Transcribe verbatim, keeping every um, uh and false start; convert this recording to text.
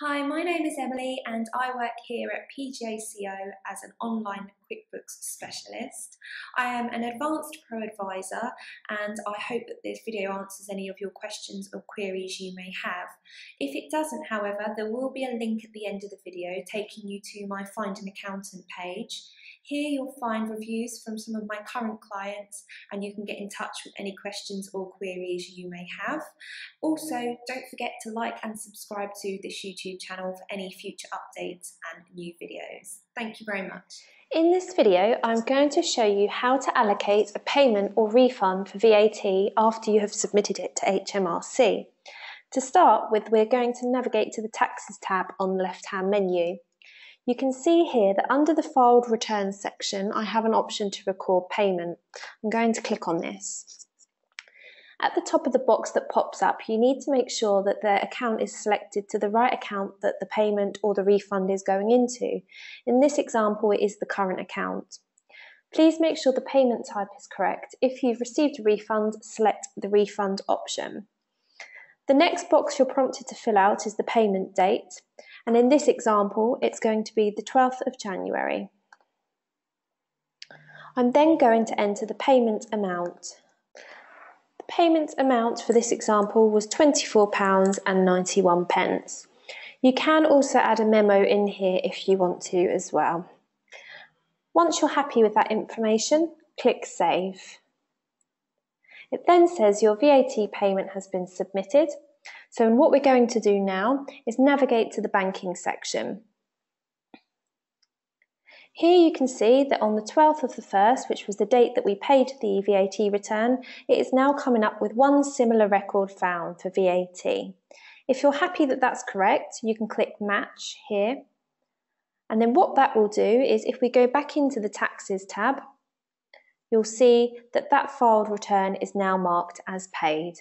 Hi, my name is Emily and I work here at P J C O as an online QuickBooks specialist. I am an advanced pro advisor and I hope that this video answers any of your questions or queries you may have. If it doesn't, however, there will be a link at the end of the video taking you to my Find an Accountant page. Here you'll find reviews from some of my current clients and you can get in touch with any questions or queries you may have. Also, don't forget to like and subscribe to this YouTube channel for any future updates and new videos. Thank you very much. In this video, I'm going to show you how to allocate a payment or refund for V A T after you have submitted it to H M R C. To start with, we're going to navigate to the Taxes tab on the left-hand menu. You can see here that under the Filed Returns section, I have an option to record payment. I'm going to click on this. At the top of the box that pops up, you need to make sure that the account is selected to the right account that the payment or the refund is going into. In this example, it is the current account. Please make sure the payment type is correct. If you've received a refund, select the refund option. The next box you're prompted to fill out is the payment date, and in this example it's going to be the twelfth of January. I'm then going to enter the payment amount. The payment amount for this example was twenty-four pounds ninety-one. You can also add a memo in here if you want to as well. Once you're happy with that information, click Save. It then says your V A T payment has been submitted. So what we're going to do now is navigate to the banking section. Here you can see that on the twelfth of the first, which was the date that we paid the V A T return, it is now coming up with one similar record found for V A T. If you're happy that that's correct, you can click Match here. And then what that will do is if we go back into the Taxes tab, you'll see that that filed return is now marked as paid.